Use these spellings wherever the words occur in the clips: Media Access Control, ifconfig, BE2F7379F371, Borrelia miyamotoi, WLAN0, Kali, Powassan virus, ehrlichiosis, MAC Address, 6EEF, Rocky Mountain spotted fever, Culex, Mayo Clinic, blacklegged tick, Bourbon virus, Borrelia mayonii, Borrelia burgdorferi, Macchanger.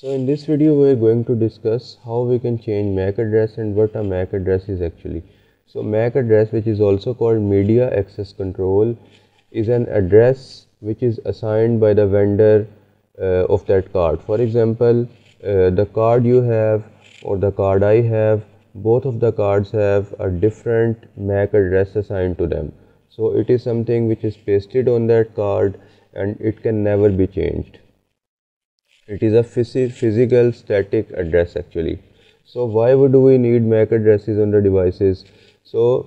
So in this video we are going to discuss how we can change MAC address and what a MAC address is actually. So MAC address, which is also called Media Access Control, is an address which is assigned by the vendor of that card. For example, the card you have or the card I have, both of the cards have a different MAC address assigned to them. So it is something which is pasted on that card and it can never be changed. It is a physical static address actually. So why would we need MAC addresses on the devices? So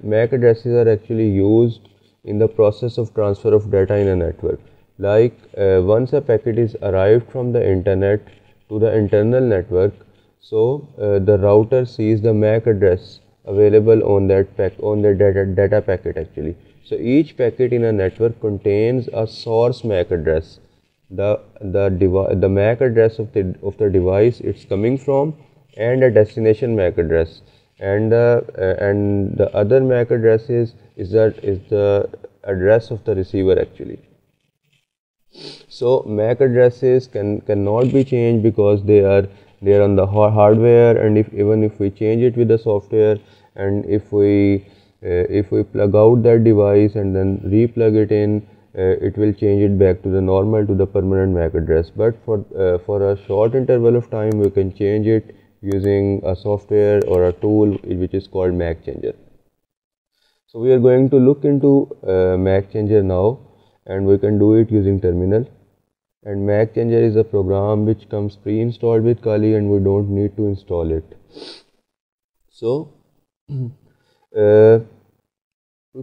MAC addresses are actually used in the process of transfer of data in a network. Like once a packet is arrived from the internet to the internal network, so the router sees the MAC address available on that data packet actually. So each packet in a network contains a source MAC address. The MAC address of the device it's coming from, and a destination MAC address, and the other MAC address is the address of the receiver actually. So MAC addresses cannot be changed because they are on the hardware, and even if we change it with the software, and if we plug out that device and then re-plug it in, it will change it back to the normal, to the permanent MAC address. But for a short interval of time we can change it using a software or a tool which is called Macchanger. So we are going to look into Macchanger now, and we can do it using terminal. And Macchanger is a program which comes pre-installed with Kali and we don't need to install it. So to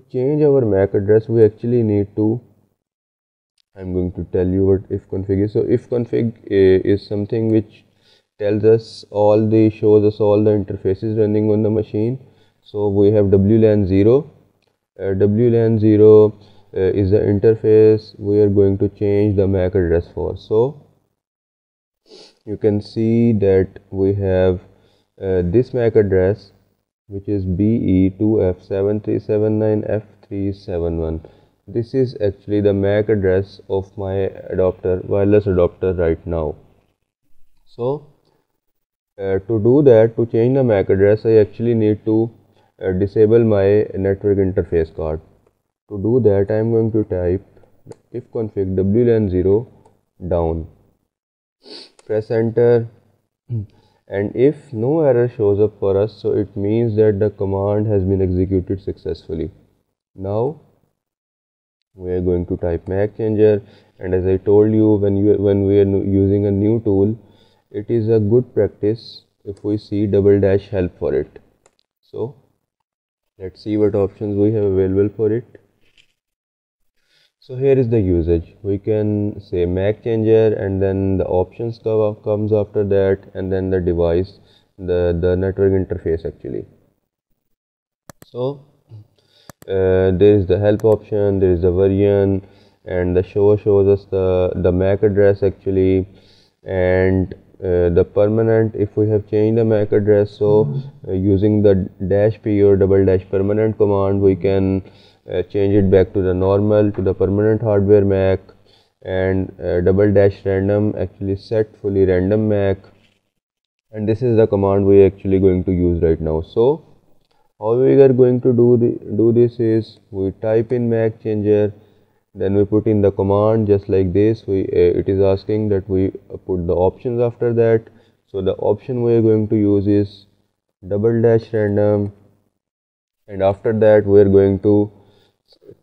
change our MAC address we actually need to, I'm going to tell you what ifconfig is. So ifconfig is something which tells us shows us all the interfaces running on the machine. So we have WLAN0. WLAN0 is the interface we are going to change the MAC address for. So you can see that we have this MAC address, which is BE2F7379F371. This is actually the MAC address of my wireless adapter right now. So to do that, to change the MAC address, I actually need to disable my network interface card. To do that, I am going to type ifconfig WLAN0 down, press enter, and if no error shows up for us, so it means that the command has been executed successfully. Now we are going to type Macchanger, and as I told you, when we are using a new tool, it is a good practice if we see # help for it. So let's see what options we have available for it. So here is the usage. We can say Macchanger, and then the options comes after that, and then the device, the network interface actually. So there is the help option, there is the variant, and the show shows us the MAC address actually, and the permanent, if we have changed the MAC address. So using the -p or # permanent command, we can change it back to the normal, to the permanent hardware MAC, and # random actually set fully random MAC, and this is the command we are actually going to use right now. So how we are going to do this is, we type in Macchanger, then we put in the command just like this. It is asking that we put the options after that. So the option we are going to use is # random, and after that we are going to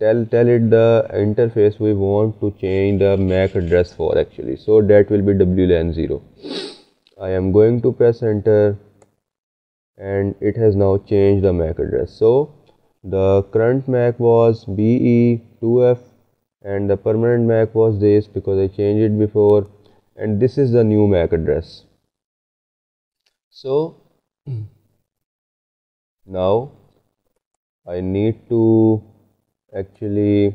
tell it the interface we want to change the MAC address for actually. So that will be WLAN0. I am going to press enter, and it has now changed the MAC address. So the current MAC was BE2F and the permanent MAC was this because I changed it before, and this is the new MAC address. So now I need to actually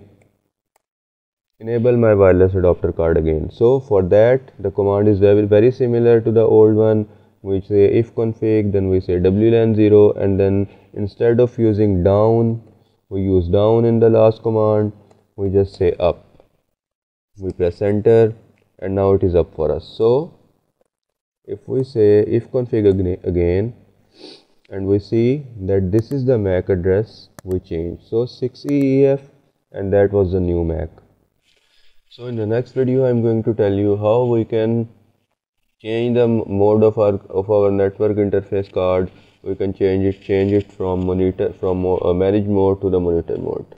enable my wireless adapter card again. So for that, the command is very similar to the old one. We say ifconfig, then we say WLAN0, and then instead of using down, we use down in the last command, we just say up. We press enter, and now it is up for us. So if we say ifconfig again, and we see that this is the MAC address we changed, so 6EEF, and that was the new MAC. So in the next video, I am going to tell you how we can change the mode of our network interface card. We can change it from manage mode to the monitor mode.